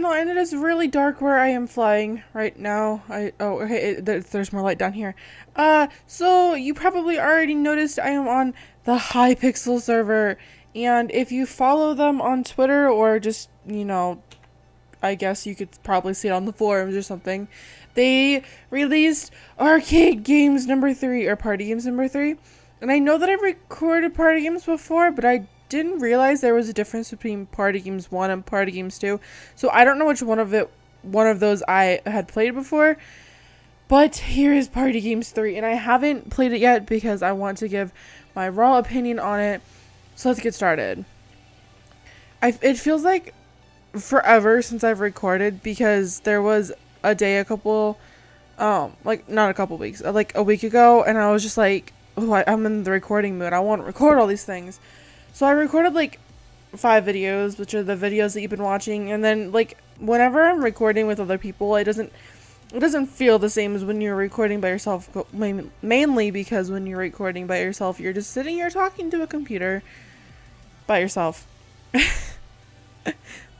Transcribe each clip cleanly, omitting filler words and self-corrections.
you know, and it is really dark where I am flying right now. There's more light down here. So you probably already noticed I am on the Hypixel server, and if you follow them on Twitter or just, you know, I guess you could probably see it on the forums or something, they released Arcade Games number 3, or Party Games number 3, and I know that I've recorded Party Games before, but I didn't realize there was a difference between Party Games 1 and Party Games 2, so I don't know which one of those I had played before, but here is Party Games 3, and I haven't played it yet because I want to give my raw opinion on it, so let's get started. It feels like forever since I've recorded, because there was a day a week ago, and I was just like, oh, I'm in the recording mood, I want to record all these things. So I recorded like 5 videos, which are the videos that you've been watching, and then like whenever I'm recording with other people, it doesn't feel the same as when you're recording by yourself, mainly because when you're recording by yourself, you're just sitting here talking to a computer by yourself.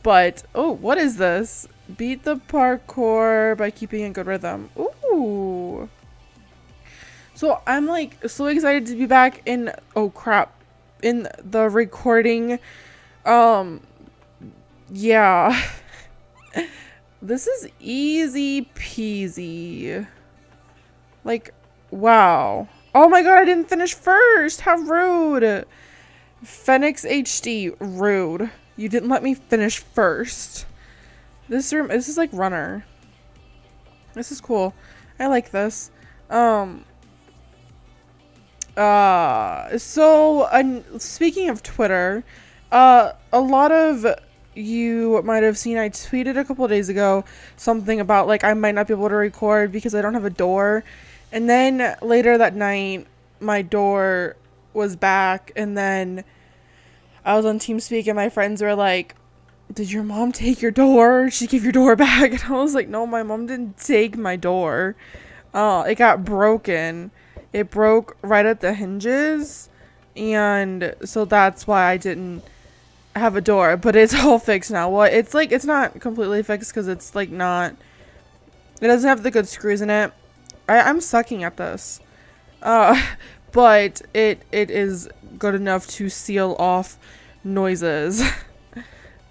But, oh, what is this? Beat the parkour by keeping a good rhythm. Ooh. So I'm like so excited to be back in, oh crap, in the recording. Yeah. This is easy peasy. Like, wow. Oh my god, I didn't finish first. How rude. Phoenix HD, rude. You didn't let me finish first. This room, this is like runner. This is cool. I like this. Speaking of Twitter, a lot of you might have seen I tweeted a couple of days ago something about like I might not be able to record because I don't have a door. And then later that night, my door was back, and then I was on TeamSpeak and my friends were like, did your mom take your door? Did she give your door back? And I was like, no, my mom didn't take my door. It got broken. It broke right at the hinges. And so that's why I didn't have a door. But it's all fixed now. Well, it's like, it's not completely fixed because it's like not, it doesn't have the good screws in it. I'm sucking at this. But it is good enough to seal off noises.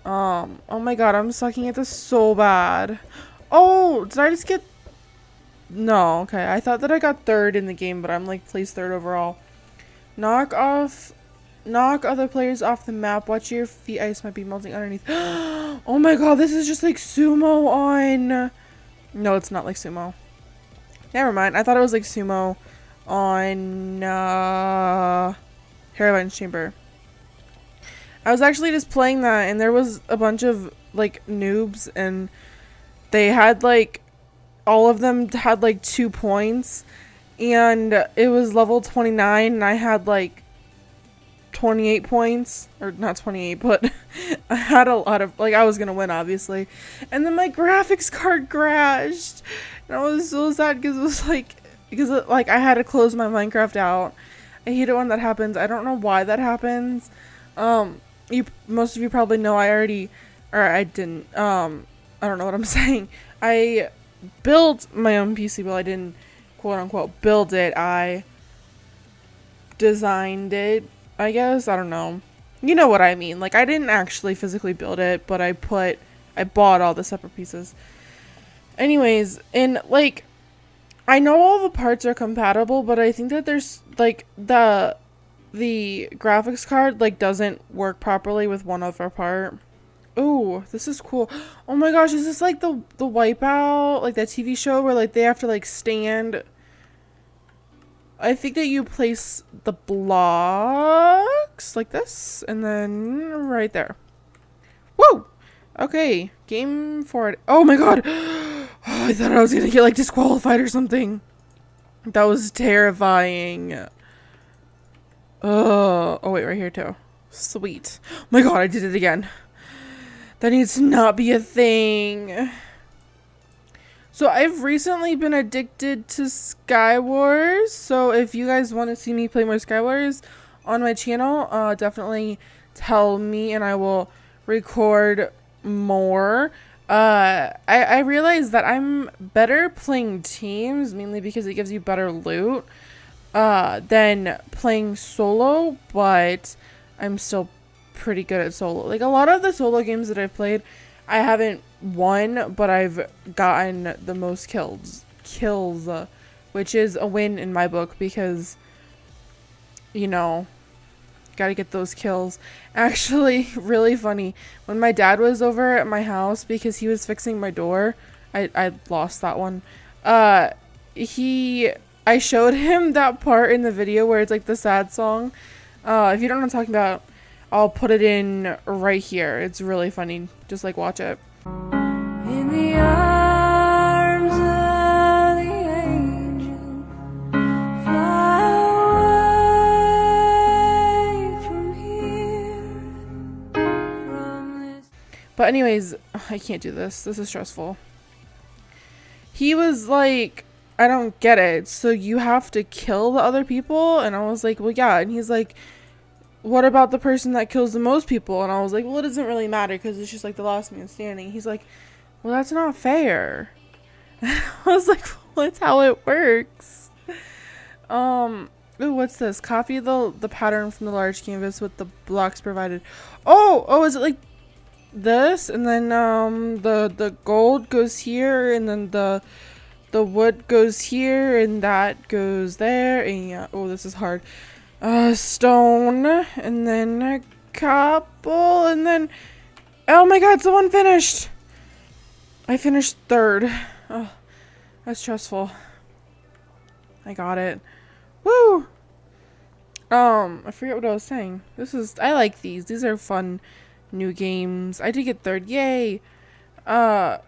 Oh my god, I'm sucking at this so bad. Oh, did I just get... No, okay. I thought that I got 3rd in the game, but I'm like placed 3rd overall. Knock other players off the map. Watch your feet. Ice might be melting underneath. Oh my god, this is just like sumo on... No, it's not like sumo. Never mind. I thought it was like sumo on Heroine's Chamber. I was actually just playing that, and there was a bunch of like noobs, and they had like, all of them had like 2 points, and it was level 29, and I had like 28 points, or not 28, but I had a lot of, like, I was gonna win obviously, and then my graphics card crashed, and I was so sad because it was like, I had to close my Minecraft out. I hate it when that happens. I don't know why that happens. Most of you probably know I don't know what I'm saying. I built my own PC. Well, I didn't quote unquote build it. I designed it, I guess. I don't know. You know what I mean. Like, I didn't actually physically build it, but I bought all the separate pieces. Anyways, and like, I know all the parts are compatible, but I think that there's like the graphics card like doesn't work properly with one other part. Ooh, this is cool. Oh my gosh, is this like the Wipeout, like that TV show where like they have to like stand? I think that you place the blocks like this and then right there. Whoa. Okay, game for it. Oh my god. Oh, I thought I was gonna get like disqualified or something. That was terrifying. Oh wait, right here too. Sweet. Oh my god, I did it again. That needs to not be a thing. So I've recently been addicted to SkyWars. So if you guys want to see me play more SkyWars on my channel, definitely tell me and I will record more. I realized that I'm better playing teams, mainly because it gives you better loot, than playing solo, but I'm still pretty good at solo. Like, a lot of the solo games that I've played, I haven't won, but I've gotten the most kills, which is a win in my book, because, you know, gotta get those kills. Actually, really funny, when my dad was over at my house because he was fixing my door, I lost that one. I showed him that part in the video where it's like the sad song. If you don't know what I'm talking about, I'll put it in right here. It's really funny, just like watch it. In the arms of the angel, fly away from here, from this. But anyways, I can't do this. This is stressful. He was like, I don't get it. So you have to kill the other people? And I was like, well, yeah. And he's like, what about the person that kills the most people? And I was like, well, it doesn't really matter because it's just like the last man standing. He's like, well, that's not fair. And I was like, well, that's how it works. Ooh, what's this? Copy the pattern from the large canvas with the blocks provided. Oh, is it like this? And then the gold goes here, and then the wood goes here, and that goes there. And yeah, oh, this is hard. Stone, and then a couple, and then, oh my god, someone finished! I finished third. Oh, that's stressful. I got it. Woo! I forget what I was saying. I like these. These are fun new games. I did get third. Yay! Oh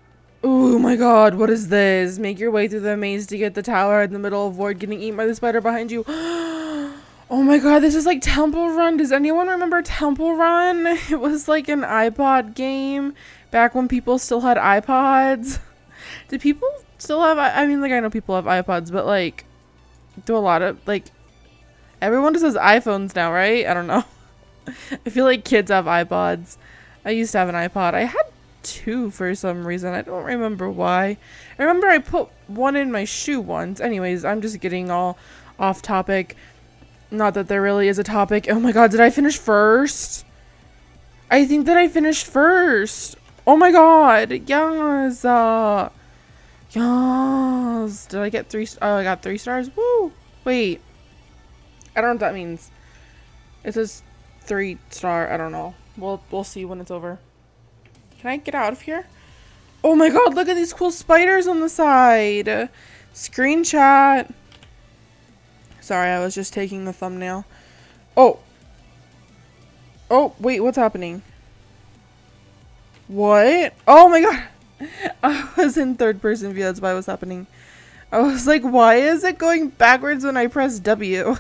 my god, what is this? Make your way through the maze to get the tower in the middle, avoid getting eaten by the spider behind you. Oh my god, this is like Temple Run. Does anyone remember Temple Run? It was like an iPod game back when people still had iPods. Do people still have, I mean, like, I know people have iPods, but like, do a lot of, like, everyone just has iPhones now, right? I don't know. I feel like kids have iPods. I used to have an iPod. I had two for some reason. I don't remember why. I remember I put one in my shoe once. Anyways, I'm just getting all off topic. Not that there really is a topic. Oh my god, did I finish first? I think that I finished first. Oh my god, yes. Yes. Did I get three? Oh, I got 3 stars. Woo. Wait. I don't know what that means. It says 3 star. I don't know. We'll see when it's over. Can I get out of here? Oh my god, look at these cool spiders on the side. Screenshot. Sorry, I was just taking the thumbnail. Oh, wait, what's happening? What? Oh my god. I was in third person view, that's why it was happening. I was like, why is it going backwards when I press W?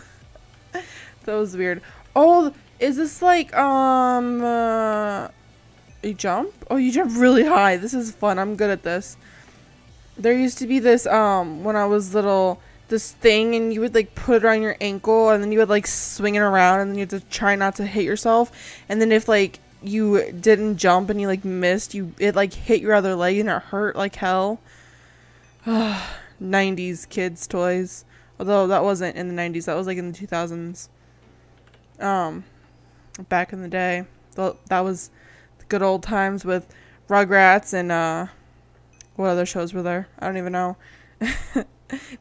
That was weird. Oh, is this like, you jump? Oh, you jump really high. This is fun. I'm good at this. There used to be this, when I was little, this thing, and you would like put it on your ankle, and then you would like swing it around, and then you had to try not to hit yourself, and then if like you didn't jump and you like missed, it like hit your other leg and it hurt like hell. 90s kids toys, although that wasn't in the 90s, that was like in the 2000s. Back in the day, that was the good old times with Rugrats and what other shows were there? I don't even know.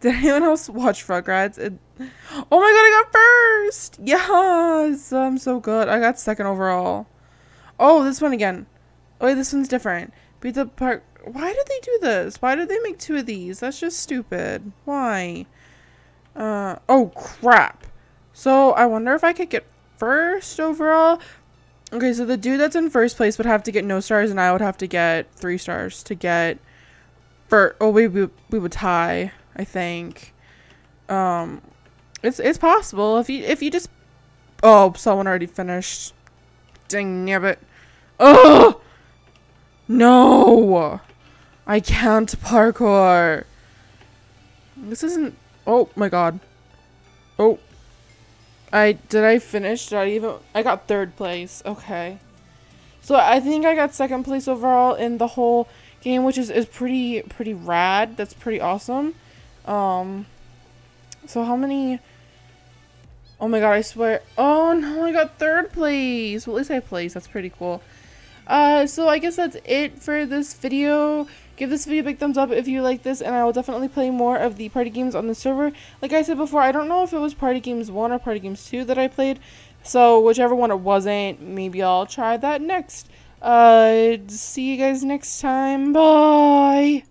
Did anyone else watch Rugrats? Oh my god, I got first! Yes! I'm so good. I got second overall. Oh, this one again. Oh, wait, this one's different. Beat the park. Why did they do this? Why did they make 2 of these? That's just stupid. Why? Oh, crap. So, I wonder if I could get first overall. Okay, so the dude that's in first place would have to get no stars, and I would have to get 3 stars to get first. Oh, we would tie, I think. It's possible if you just. Oh, someone already finished. Dang nabbit. Oh no, I can't parkour. This isn't. Oh my god. Oh, I did. I finish? Did I even? I got 3rd place. Okay. So I think I got second place overall in the whole game, which is pretty rad. That's pretty awesome. So how many? Oh my god, I swear. Oh no, I got third place. Well, at least I placed. That's pretty cool. So I guess that's it for this video. Give this video a big thumbs up if you like this, and I will definitely play more of the party games on the server. Like I said before, I don't know if it was Party Games 1 or Party Games 2 that I played. So whichever one it wasn't, maybe I'll try that next. See you guys next time. Bye!